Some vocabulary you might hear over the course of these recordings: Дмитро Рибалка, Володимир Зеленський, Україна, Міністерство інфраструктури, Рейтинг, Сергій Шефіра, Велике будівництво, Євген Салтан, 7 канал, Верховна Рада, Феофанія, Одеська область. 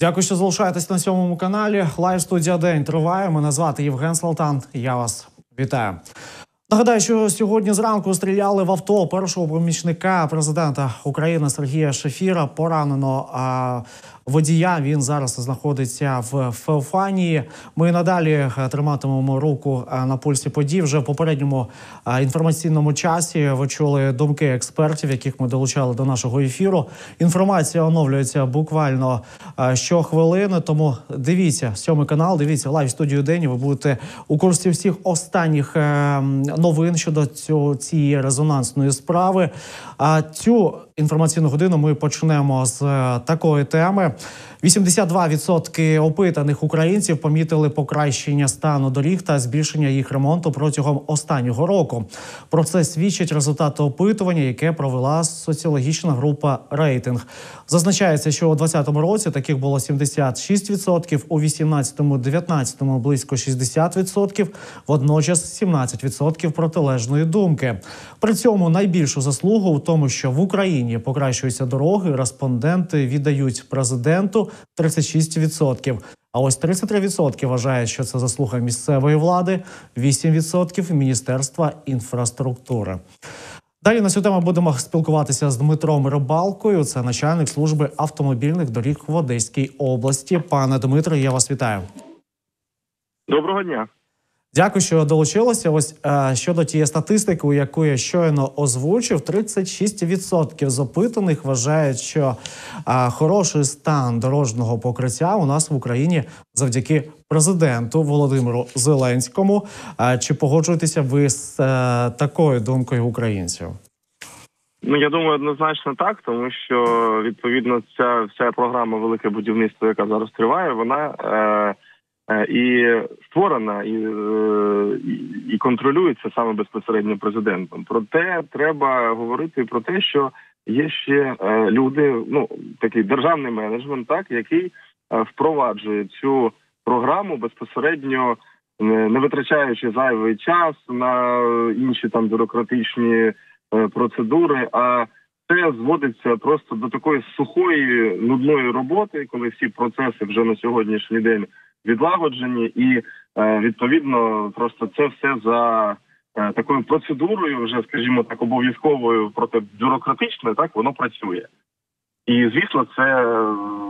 Дякую, що залишаєтесь на цьому каналі. Лайв-студія «День» триває. Мене звати Євген Салтан. Я вас вітаю. Нагадаю, що сьогодні зранку стріляли в авто першого помічника президента України Сергія Шефіра. Поранено водія. Він зараз знаходиться в Феофанії. Ми надалі триматимемо руку на пульсі подій. Вже в попередньому інформаційному часі ви чули думки експертів, яких ми долучали до нашого ефіру. Інформація оновлюється буквально щохвилини, тому дивіться 7 канал, дивіться лайв-студію «День», і ви будете у курсі всіх останніх новин щодо цієї резонансної справи. Цю інформаційну годину ми почнемо з такої теми. 82% опитаних українців помітили покращення стану доріг та збільшення їх ремонту протягом останнього року. Про це свідчать результати опитування, яке провела соціологічна група «Рейтинг». Зазначається, що у 2020 році таких було 76%, у 2018-2019 близько 60%, водночас 17% протилежної думки. При цьому найбільшу заслугу в тому, що в Україні покращуються дороги, респонденти віддають президенту 36%. А ось 33% вважають, що це заслуга місцевої влади, 8% – Міністерства інфраструктури. Далі на цю тему будемо спілкуватися з Дмитром Рибалкою. Це начальник служби автомобільних доріг в Одеській області. Пане Дмитро, я вас вітаю. Доброго дня. Дякую, що долучилися. Ось щодо тієї статистики, яку я щойно озвучив, 36% з опитаних вважають, що хороший стан дорожнього покриття у нас в Україні завдяки президенту Володимиру Зеленському. Чи погоджуєтеся ви з такою думкою українців? Ну, я думаю, однозначно так, тому що, відповідно, ця вся програма «Велике будівництво», яка зараз триває, вона... і створена, і контролюється саме безпосередньо президентом. Проте треба говорити про те, що є ще люди, ну, такий державний менеджмент, так, який впроваджує цю програму безпосередньо, не витрачаючи зайвий час на інші там бюрократичні процедури, а це зводиться просто до такої сухої, нудної роботи, коли всі процеси вже на сьогоднішній день відлагоджені, і відповідно просто це все за такою процедурою, вже, скажімо так, обов'язковою, проте бюрократичне, так, воно працює. І, звісно, це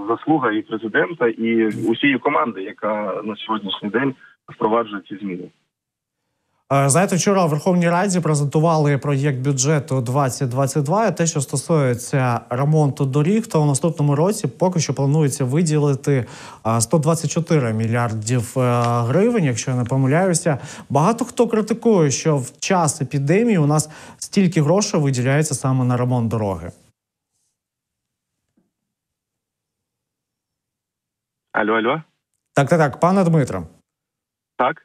заслуга і президента, і усієї команди, яка на сьогоднішній день впроваджує ці зміни. Знаєте, вчора в Верховній Раді презентували проєкт бюджету 2022, і те, що стосується ремонту доріг, то в наступному році поки що планується виділити 124 мільярдів гривень, якщо я не помиляюся. Багато хто критикує, що в час епідемії у нас стільки грошей виділяється саме на ремонт дороги. Алло, алло. Так. Пане Дмитро. Так.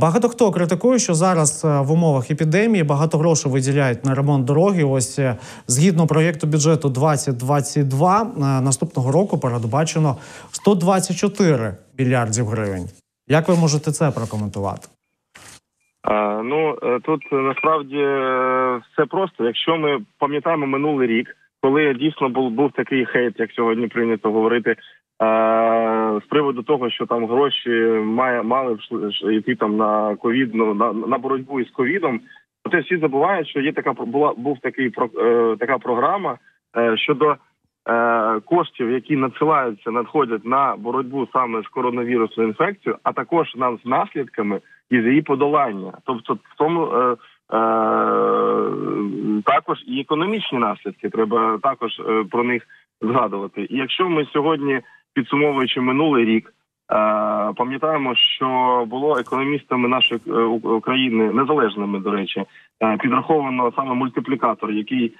Багато хто критикує, що зараз в умовах епідемії багато грошей виділяють на ремонт дороги. Ось згідно проєкту бюджету 2022 наступного року передбачено 124 мільярдів гривень. Як ви можете це прокоментувати? Ну, тут насправді все просто. Якщо ми пам'ятаємо минулий рік, коли дійсно був такий хейт, як сьогодні прийнято говорити, з приводу того, що там гроші мали йти там на ковідну, на боротьбу із ковідом, проте всі забувають, що є така така програма щодо коштів, які надходять на боротьбу саме з коронавірусною інфекцією, а також нам з наслідками і з її подолання. Тобто в тому також і економічні наслідки, треба також про них згадувати. І якщо ми сьогодні, підсумовуючи минулий рік, пам'ятаємо, що було економістами нашої України, незалежними, до речі, підраховано саме мультиплікатор, який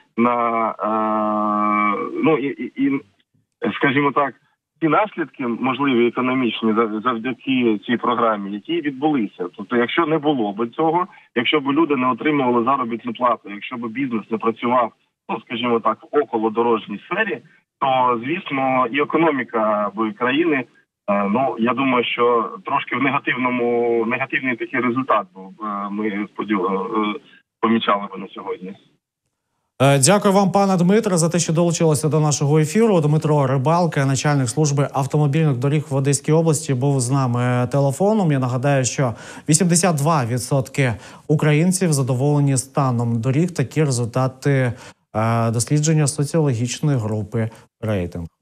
скажімо так, ті наслідки можливі економічні завдяки цій програмі, які відбулися. Тобто, якщо не було б цього, якщо б люди не отримували заробітну плату, якщо б бізнес не працював, ну, скажімо так, в околодорожній сфері, то, звісно, і економіка країни, ну, я думаю, що трошки в негативний такий результат був, ми помічали би на сьогодні. Дякую вам, пане Дмитре, за те, що долучилися до нашого ефіру. Дмитро Рибалка, начальник служби автомобільних доріг в Одеській області, був з нами телефоном. Я нагадаю, що 82% українців задоволені станом доріг. Такі результати дослідження соціологічної групи «Рейтинг».